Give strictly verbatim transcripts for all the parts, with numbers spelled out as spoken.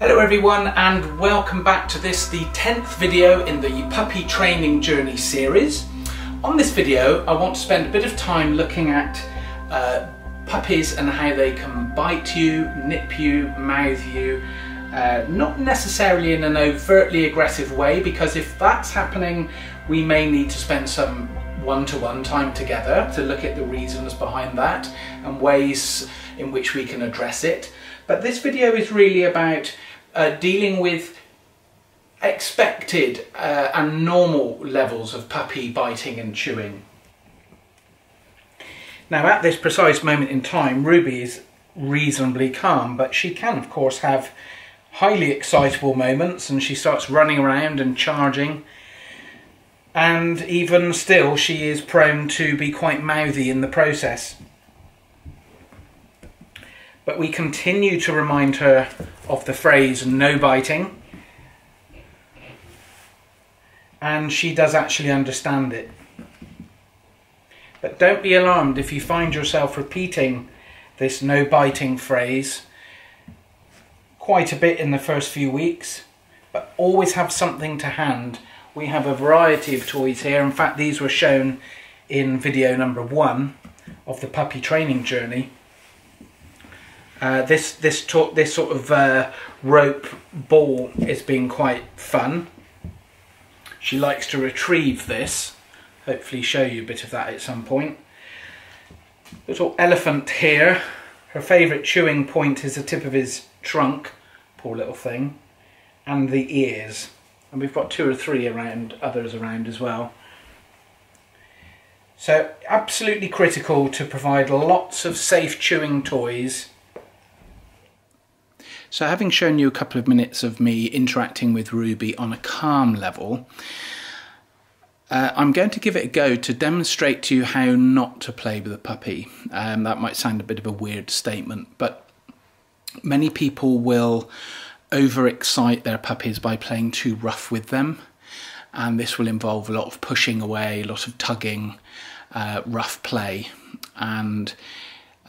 Hello everyone and welcome back to this, the tenth video in the Puppy Training Journey series. On this video I want to spend a bit of time looking at uh, puppies and how they can bite you, nip you, mouth you, uh, not necessarily in an overtly aggressive way, because if that's happening we may need to spend some one-to-one time together to look at the reasons behind that and ways in which we can address it. But this video is really about Uh, dealing with expected uh, and normal levels of puppy biting and chewing. Now at this precise moment in time Ruby is reasonably calm, but she can of course have highly excitable moments, and she starts running around and charging, and even still she is prone to be quite mouthy in the process. But we continue to remind her of the phrase "no biting," and she does actually understand it. But don't be alarmed if you find yourself repeating this "no biting" phrase quite a bit in the first few weeks, but always have something to hand. We have a variety of toys here. In fact, these were shown in video number one of the Puppy Training Journey. Uh, this this, this sort of uh, rope ball is being quite fun. She likes to retrieve this. Hopefully show you a bit of that at some point. Little elephant here. Her favourite chewing point is the tip of his trunk, poor little thing, and the ears. And we've got two or three around, others around as well. So absolutely critical to provide lots of safe chewing toys. So having shown you a couple of minutes of me interacting with Ruby on a calm level, uh, I'm going to give it a go to demonstrate to you how not to play with a puppy. Um, that might sound a bit of a weird statement, but many people will overexcite their puppies by playing too rough with them, and this will involve a lot of pushing away, a lot of tugging, uh, rough play, and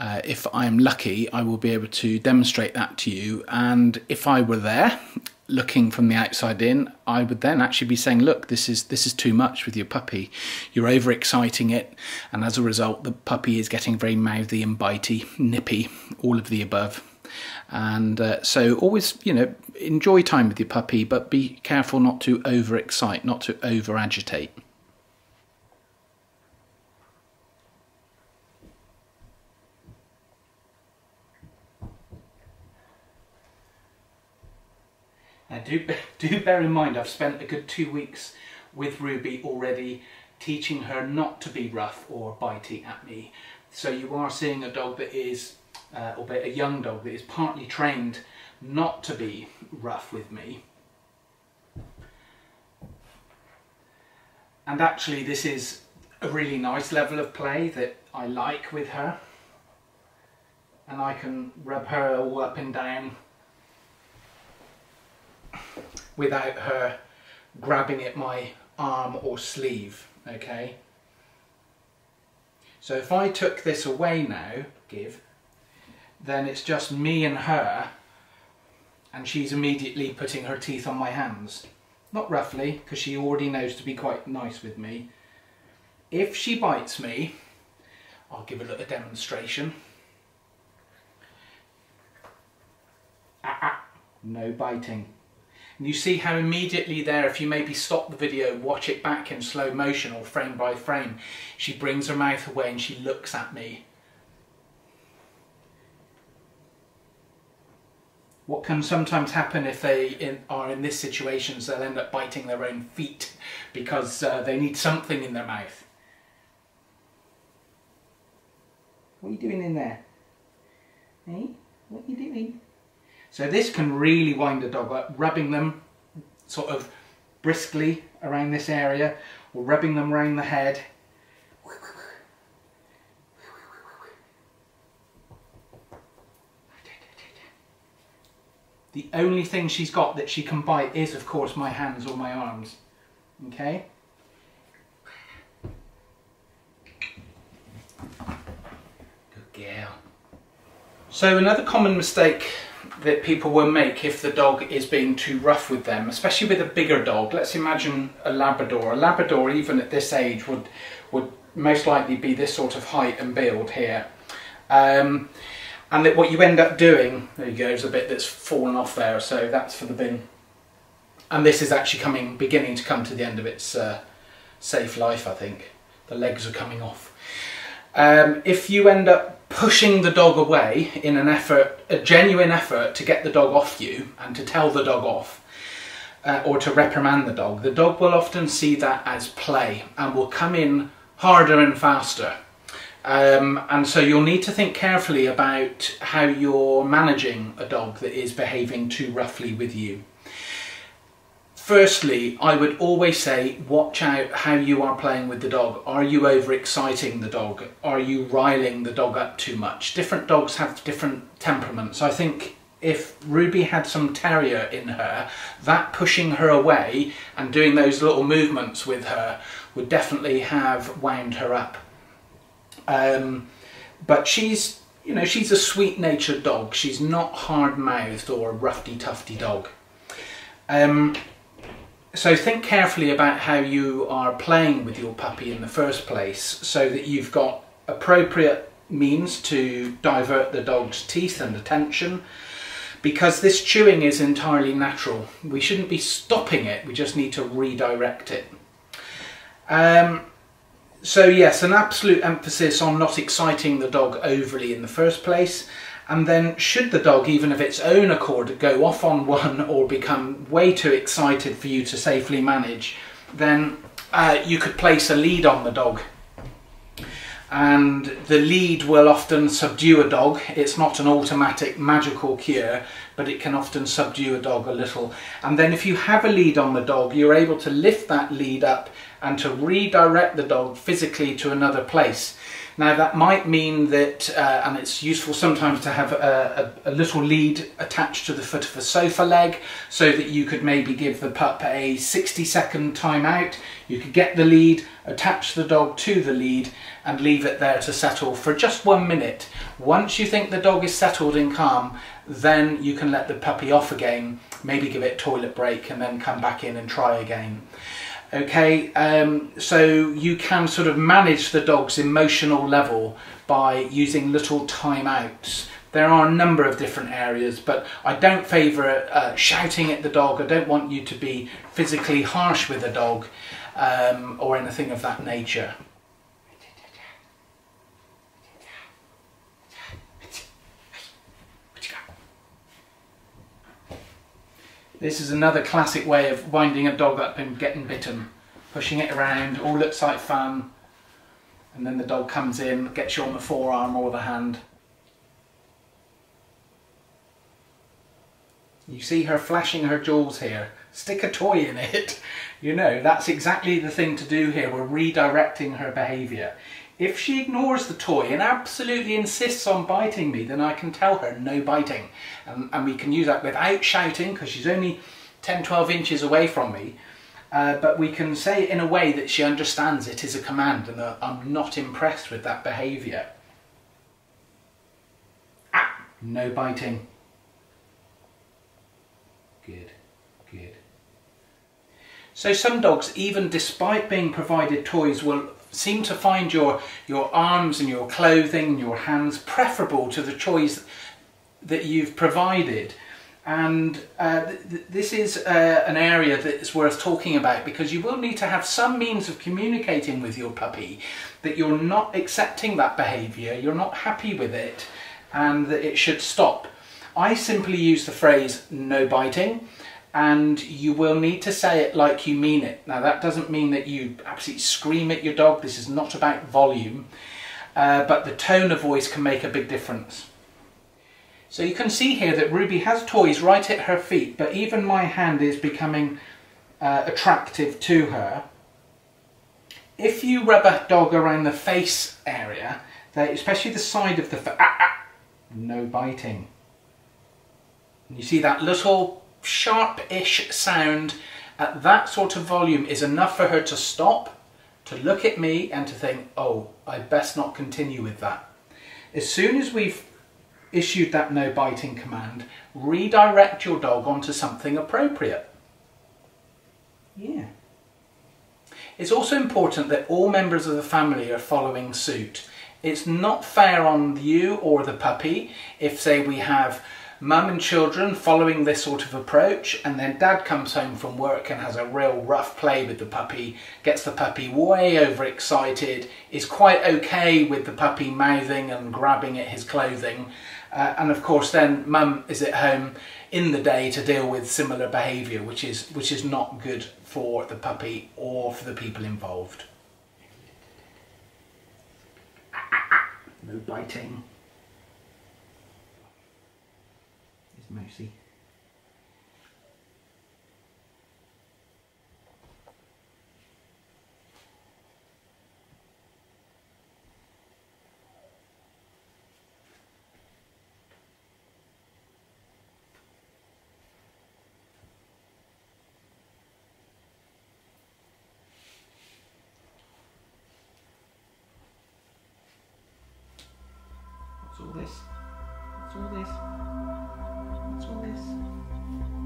Uh, if I'm lucky, I will be able to demonstrate that to you. And if I were there, looking from the outside in, I would then actually be saying, look, this is, this is too much with your puppy. You're overexciting it. And as a result, the puppy is getting very mouthy and bitey, nippy, all of the above. And uh, so always, you know, enjoy time with your puppy, but be careful not to overexcite, not to over-agitate. Now do, do bear in mind, I've spent a good two weeks with Ruby already teaching her not to be rough or bitey at me. So you are seeing a dog that is, uh, or a young dog that is partly trained not to be rough with me. And actually this is a really nice level of play that I like with her. And I can rub her all up and down without her grabbing at my arm or sleeve, okay? So if I took this away now, give, then it's just me and her, and she's immediately putting her teeth on my hands. Not roughly, because she already knows to be quite nice with me. If she bites me, I'll give a little demonstration. Ah, ah, no biting. And you see how immediately there, if you maybe stop the video, watch it back in slow motion or frame by frame, she brings her mouth away and she looks at me. What can sometimes happen if they in, are in this situation is they'll end up biting their own feet because uh, they need something in their mouth. What are you doing in there? Hey, what are you doing? So this can really wind a dog up, rubbing them sort of briskly around this area, or rubbing them around the head. The only thing she's got that she can bite is, of course, my hands or my arms. Okay? Good girl. So another common mistake that people will make if the dog is being too rough with them, especially with a bigger dog. Let's imagine a Labrador. A Labrador, even at this age, would would most likely be this sort of height and build here. Um, and that what you end up doing, there you go, is a bit that's fallen off there, so that's for the bin. And this is actually coming, beginning to come to the end of its uh, safe life, I think. The legs are coming off. Um, if you end up pushing the dog away in an effort, a genuine effort to get the dog off you and to tell the dog off, uh, or to reprimand the dog, the dog will often see that as play and will come in harder and faster. Um, and so you'll need to think carefully about how you're managing a dog that is behaving too roughly with you. Firstly, I would always say, watch out how you are playing with the dog. Are you overexciting the dog? Are you riling the dog up too much? Different dogs have different temperaments. I think if Ruby had some terrier in her, that pushing her away and doing those little movements with her would definitely have wound her up. Um, but she's, you know, she's a sweet-natured dog. She's not hard-mouthed or a roughy-tufty dog. Um, So think carefully about how you are playing with your puppy in the first place, so that you've got appropriate means to divert the dog's teeth and attention, because this chewing is entirely natural. We shouldn't be stopping it, we just need to redirect it. Um, so yes, an absolute emphasis on not exciting the dog overly in the first place. And then should the dog, even of its own accord, go off on one or become way too excited for you to safely manage, then uh, you could place a lead on the dog. And the lead will often subdue a dog. It's not an automatic magical cure, but it can often subdue a dog a little. And then if you have a lead on the dog, you're able to lift that lead up and to redirect the dog physically to another place. Now that might mean that, uh, and it's useful sometimes to have a, a, a little lead attached to the foot of a sofa leg, so that you could maybe give the pup a sixty second timeout. You could get the lead, attach the dog to the lead and leave it there to settle for just one minute. Once you think the dog is settled and calm, then you can let the puppy off again, maybe give it a toilet break and then come back in and try again. Okay, um, so you can sort of manage the dog's emotional level by using little timeouts. There are a number of different areas, but I don't favour uh, shouting at the dog. I don't want you to be physically harsh with the dog um, or anything of that nature. This is another classic way of winding a dog up and getting bitten. Pushing it around, all looks like fun, and then the dog comes in, gets you on the forearm or the hand. You see her flashing her jaws here. Stick a toy in it. You know, that's exactly the thing to do here. We're redirecting her behaviour. If she ignores the toy and absolutely insists on biting me, then I can tell her no biting. And, and we can use that without shouting, because she's only ten, twelve inches away from me. Uh, but we can say it in a way that she understands it is a command and that I'm not impressed with that behaviour. Ah, no biting. Good, good. So some dogs, even despite being provided toys, will seem to find your your arms and your clothing and your hands preferable to the toys that you've provided, and uh, th th this is uh, an area that is worth talking about, because you will need to have some means of communicating with your puppy that you're not accepting that behaviour, you're not happy with it, and that it should stop. I simply use the phrase no biting, and you will need to say it like you mean it. Now that doesn't mean that you absolutely scream at your dog, this is not about volume, uh, but the tone of voice can make a big difference. So you can see here that Ruby has toys right at her feet, but even my hand is becoming uh, attractive to her. If you rub a dog around the face area, they, especially the side of the face, ah, ah, no biting. And you see that little sharp-ish sound at that sort of volume is enough for her to stop, to look at me and to think, oh, I best not continue with that. As soon as we've issued that no biting command, redirect your dog onto something appropriate. Yeah. It's also important that all members of the family are following suit. It's not fair on you or the puppy if, say, we have mum and children following this sort of approach, and then dad comes home from work and has a real rough play with the puppy, gets the puppy way overexcited, is quite okay with the puppy mouthing and grabbing at his clothing, uh, and of course then mum is at home in the day to deal with similar behaviour, which is which is not good for the puppy or for the people involved. No biting. Mousy. What's all this? What's all this? What's all this?